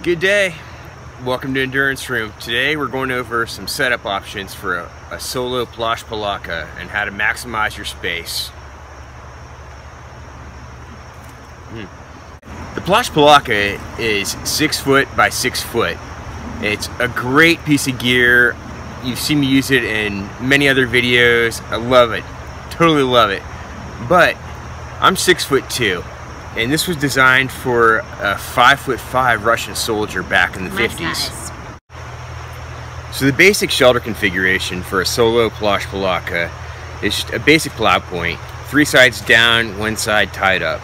Good day, welcome to Endurance Room. Today we're going over some setup options for a solo Plash Palatka and how to maximize your space. The Plash Palatka is 6 foot by 6 foot. It's a great piece of gear. You've seen me use it in many other videos. I love it, totally love it. But I'm 6'2", and this was designed for a 5'5" Russian soldier back in the 50s. So the basic shelter configuration for a solo Plash Palatka is just a basic plow point, 3 sides down, 1 side tied up.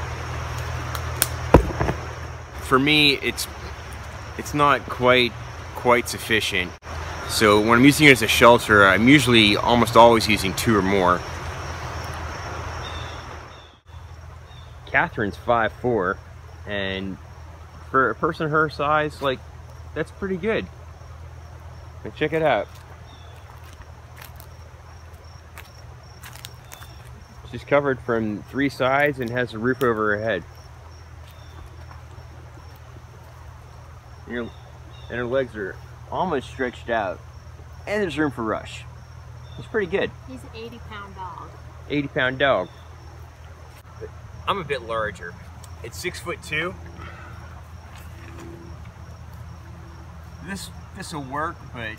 For me, it's not quite sufficient. So when I'm using it as a shelter, I'm usually almost always using 2 or more. Catherine's 5'4", and for a person her size, like, that's pretty good. But check it out. She's covered from 3 sides and has a roof over her head. And her legs are almost stretched out. And there's room for Rush. It's pretty good. He's an 80-pound dog. 80-pound dog. I'm a bit larger. It's 6'2". This'll work, but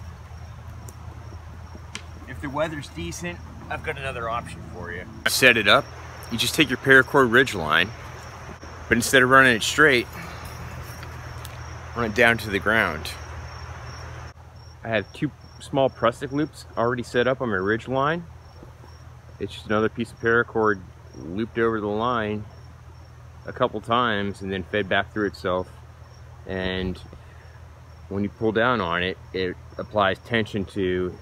if the weather's decent, I've got another option for you. Set it up. You just take your paracord ridge line, but instead of running it straight, run it down to the ground. I have 2 small prusik loops already set up on my ridge line. It's just another piece of paracord looped over the line a couple times and then fed back through itself, and when you pull down on it, it applies tension to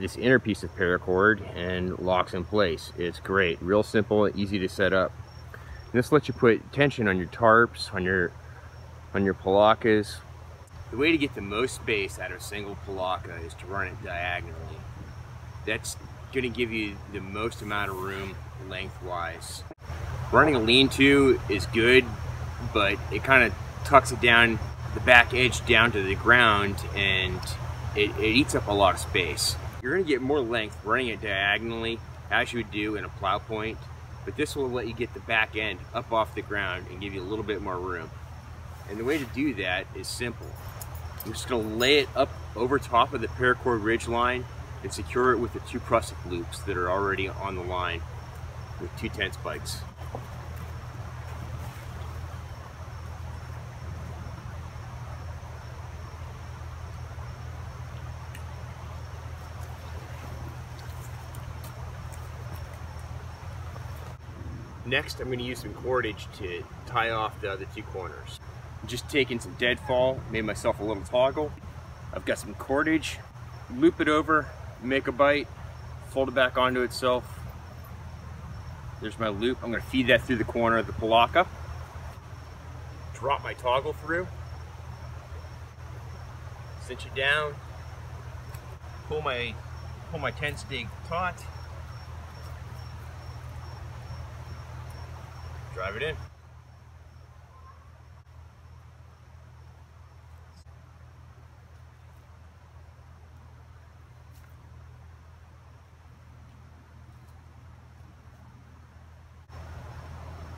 this inner piece of paracord and locks in place. It's great, real simple and easy to set up. And this lets you put tension on your tarps, on your palakas. The way to get the most space out of a single palatka is to run it diagonally. That's going to give you the most amount of room lengthwise. Running a lean-to is good, but it kind of tucks it down, the back edge down to the ground, and it eats up a lot of space. You're going to get more length running it diagonally as you would do in a plow point, but this will let you get the back end up off the ground and give you a little bit more room. And the way to do that is simple. I'm just going to lay it up over top of the paracord ridge line and secure it with the 2 prusik loops that are already on the line with 2 tent spikes. Next, I'm going to use some cordage to tie off the other 2 corners. I'm just taking some deadfall, made myself a little toggle. I've got some cordage, loop it over, make a bite, fold it back onto itself. There's my loop. I'm going to feed that through the corner of the palatka. Drop my toggle through. Cinch it down. Pull my 10-stake taut. Drive it in.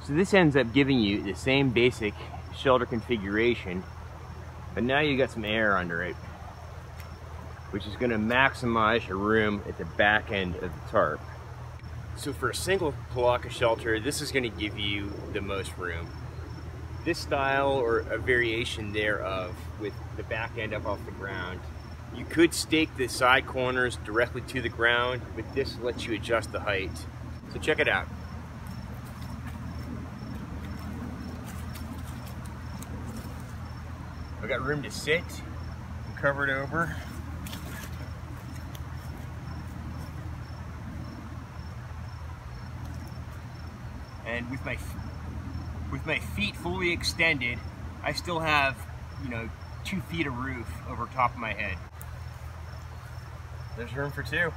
So this ends up giving you the same basic shelter configuration, but now you got some air under it, which is going to maximize your room at the back end of the tarp. So for a single palatka shelter, this is going to give you the most room. This style, or a variation thereof, with the back end up off the ground. You could stake the side corners directly to the ground, but this lets you adjust the height. So check it out. I've got room to sit, I'm covered over. And with my feet fully extended, I still have, 2 feet of roof over top of my head. There's room for 2.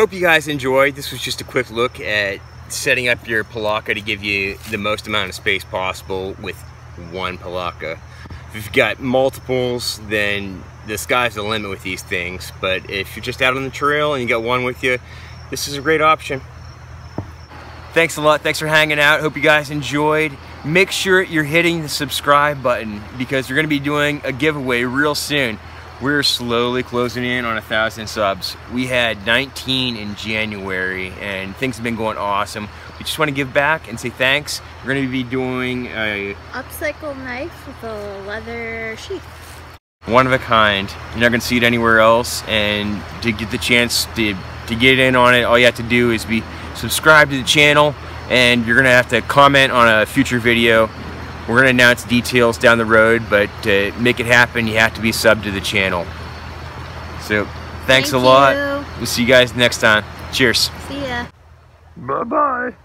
Hope you guys enjoyed. This was just a quick look at setting up your Palatka to give you the most amount of space possible with one Palatka. If you've got multiples, then the sky's the limit with these things, but if you're just out on the trail and you got one with you, this is a great option. Thanks a lot. Thanks for hanging out. Hope you guys enjoyed. Make sure you're hitting the subscribe button because we're going to be doing a giveaway real soon. We're slowly closing in on 1,000 subs. We had 19 in January and things have been going awesome. We just want to give back and say thanks. We're going to be doing a upcycled knife with a leather sheath. One of a kind. You're not going to see it anywhere else, and to get the chance to get in on it, all you have to do is be subscribed to the channel, and you're going to have to comment on a future video. We're going to announce details down the road, but to make it happen, you have to be subbed to the channel. So, thanks a lot. We'll see you guys next time. Cheers. See ya. Bye-bye.